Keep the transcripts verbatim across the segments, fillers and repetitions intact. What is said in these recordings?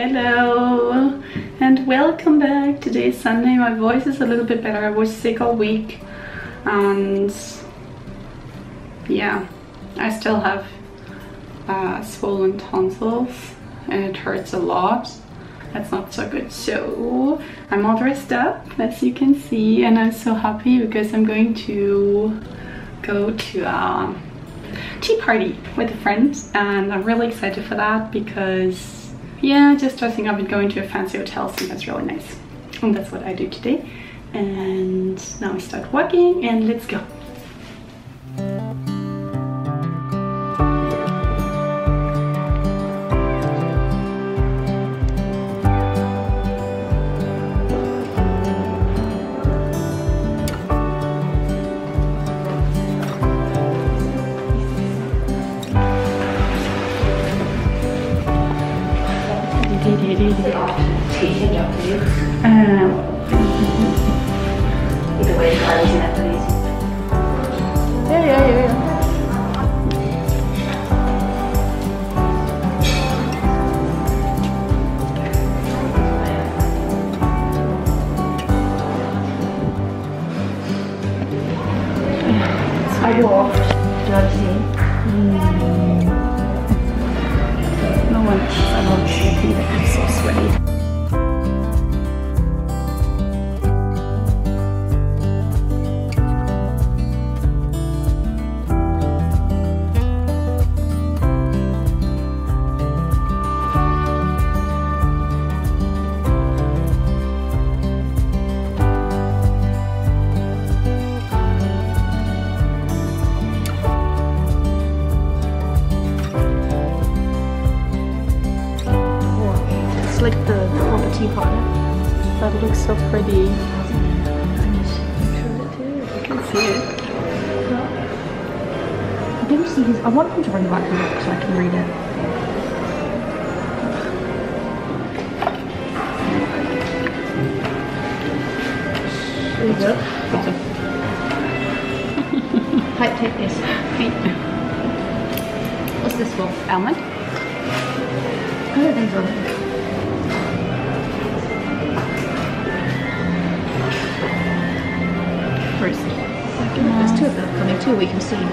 Hello and welcome back. Today is Sunday. My voice is a little bit better. I was sick all week and yeah, I still have uh, swollen tonsils and it hurts a lot. That's not so good. So I'm all dressed up, as you can see, and I'm so happy because I'm going to go to a tea party with a friend and I'm really excited for that because yeah, just dressing up and going to a fancy hotel seems that's really nice. And that's what I do today. And now we start walking and let's go. So pretty. I can see it. I didn't see his. I want him to bring back the book so I can read it. There you go. Hi, take this. Hey. What's this for? Almond? I don't think so. First. Um, There's two of them coming too, we can see. Huh?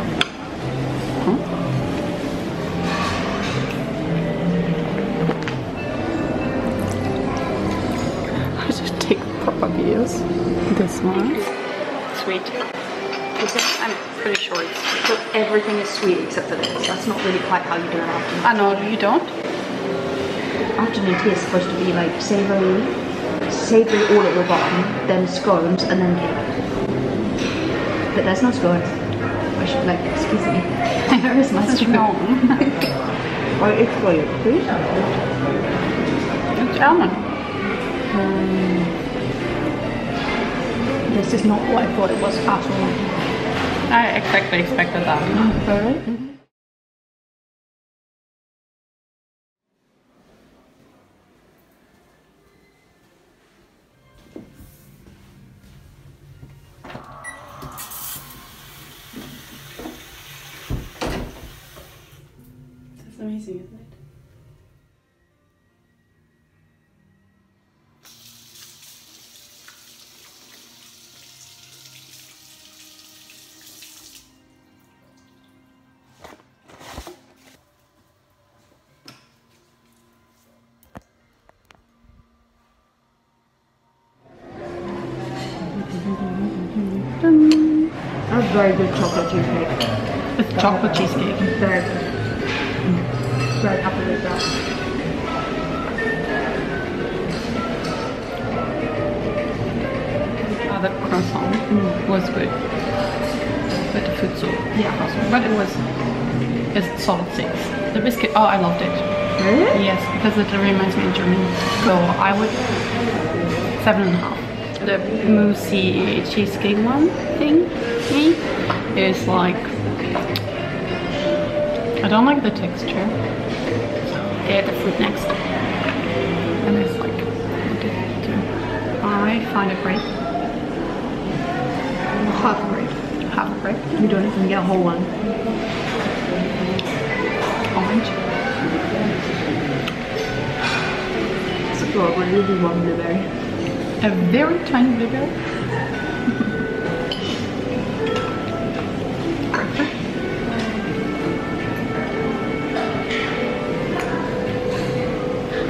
I should take proper videos. This one. Sweet. I'm pretty sure it's sweet. So everything is sweet except for this. That's not really quite how you do an afternoon. I know, you don't? Afternoon tea is supposed to be like savoury, savoury all at the bottom, then scones, and then cake. But that's not good. I should like, excuse me. There is much wrong. I explain it, please. It's almond. Um, this is not what I thought it was at all. I exactly expected that. Alright. Mm -hmm. Amazing, isn't it? That's very good chocolate cheesecake. It's chocolate cheesecake. Very good. Right up with that. Oh, that croissant mm. was good. But the food so yeah, croissant. But it was it's solid six. The biscuit, oh, I loved it. Really? Yes, because it reminds me of Germany. So I would seven and a half. The moussey cheesecake one thing me is like I don't like the texture. Yeah, the food next. And it's like, what did I do? I find a break. Half a break. Half a break. You don't even get a whole one. Orange. store where you do one blueberry. A very tiny blueberry.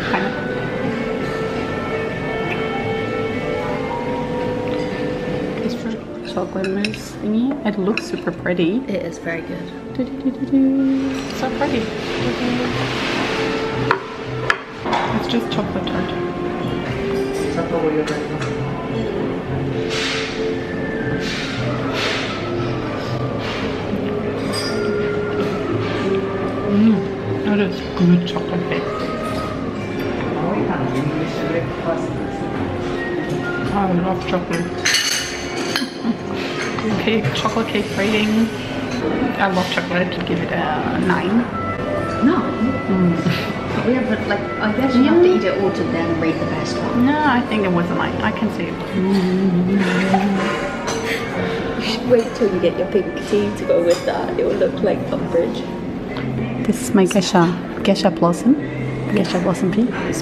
Perfect. It's for chocolate mousse thingy. It looks super pretty. It is very good. Do -do -do -do -do. So pretty. Do -do. It's just chocolate tart. Mm, that is good chocolate base. I love chocolate. Cake, chocolate cake rating. I love chocolate. Give it a nine. No. Mm. We have like I guess you have to eat it all to then rate the best one. No, I think it wasn't like I can see it. You should wait till you get your pink tea to go with that. It will look like Umbridge. This is my Gesha Gesha blossom. Gesha blossom pea. It's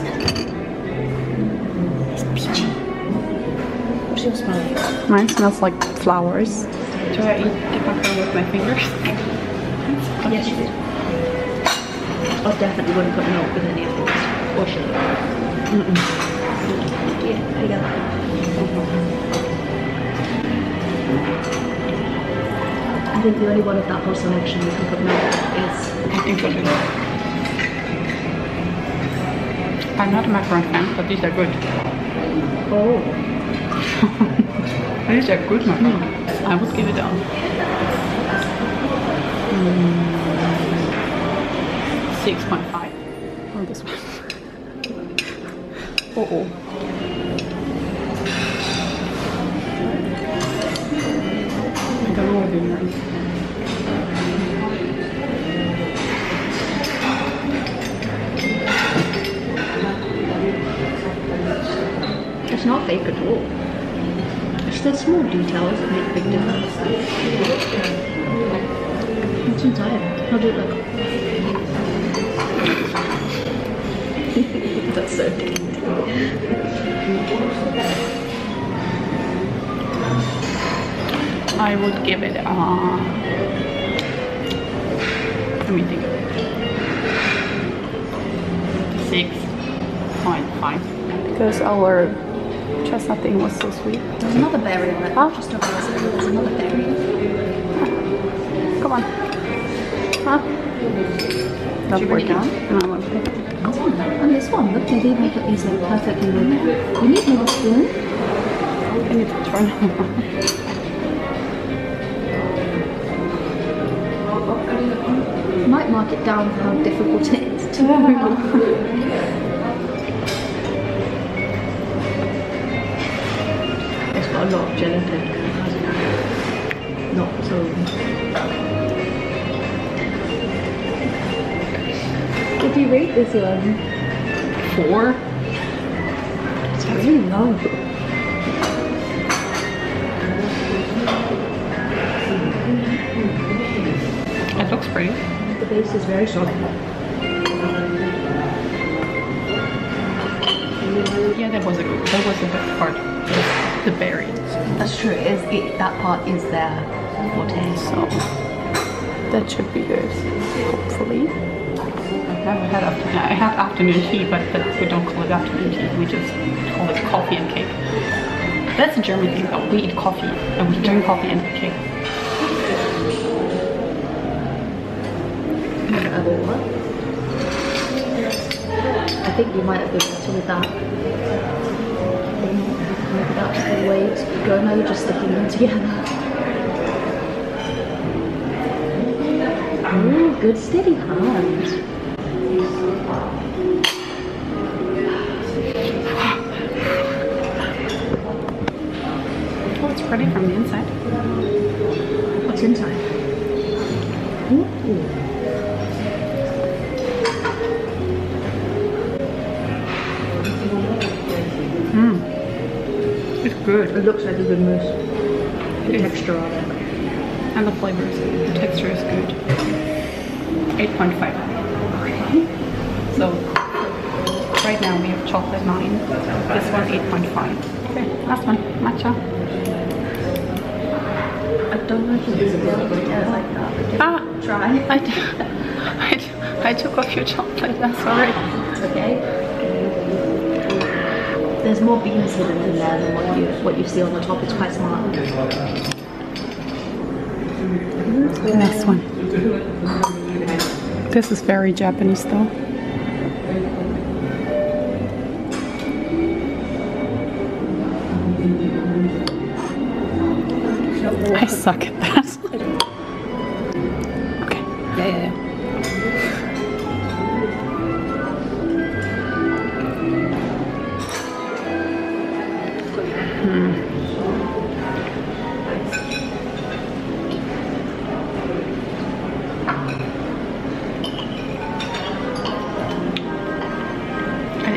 peachy. What's your smell like? Mine smells like flowers. Do I eat the popcorn with my fingers? Yes you did. I definitely wouldn't put milk with any of this, or sugar. Mm-mm. Yeah, there you go. Mm-hmm. I think the only one of that whole selection you can put milk in is... I think I'll do that. I'm not a macaron fan, but these are good. Oh. These are good macaron. Mm. I would give it down. Mm. six point five on this one. Uh oh. I don't know what dinner is. It's not fake at all. It's the small details that make a big difference. It's entire. How do it look? That's so deep. I would give it a... Uh, let me think of it. six point five. Because our chestnut thing was so sweet. There's another berry on it. Huh? Just don't pass it. There's another berry. Huh. Come on. Huh? That's working. No, I and this one, look, they did make it easy, perfectly in there. You need more spoon. I need to turn it on. Might mark it down for how difficult it is to move. It's got a lot of gelatin, hasn't it? Not so... What do you rate this one? Four? It's really low. It looks pretty. The base is very solid. Yeah, that was a good, that was the best part. The berry. That's true, it is, it, that part is there for taste. So that should be good, hopefully. I've never had afternoon. I had afternoon tea, but, but we don't call it afternoon tea. We just call it coffee and cake. That's a German thing, though. We eat coffee and we drink coffee and cake. Another one. I think you might have been better with that. Maybe that's the way to go. Now you're just sticking them together. Ooh, good steady hand. Pretty from the inside. What's inside? Mmm. It's good. It looks like a good mousse. The it's texture of it. And the flavors. The texture is good. eight point five. So Right now we have chocolate nine. This one eight point five. Okay, last one, matcha. I don't know if it's available yet like that. Can ah, try. I, I, I took off your chocolate. That's alright. It's okay. There's more beans hidden in there than what you what you see on the top. It's quite smart. Mm-hmm. Next one. This is very Japanese though. I suck at that. Okay. Yeah, yeah, yeah.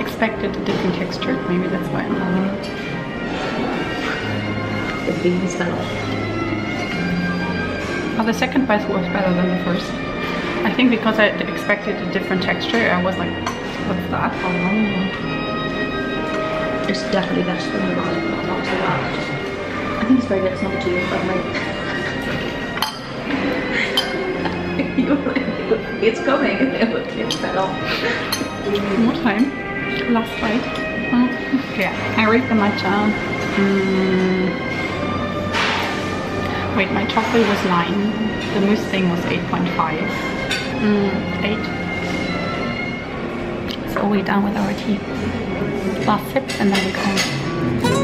Expected a different texture, maybe that's why I'm loving it. The beans fell. Oh, the second bite was better than the first. I think because I expected a different texture, I was like, what's that? Oh. It's definitely better than the one, but not too bad. I think it's very good, it's not too bad. It's coming, it fell off. More time. Last bite. Mm. Yeah, I rate the matcha. Mm. Wait, my chocolate was nine. The mousse thing was eight point five. Mm. eight. So we're done with our tea. Last sip and then we go.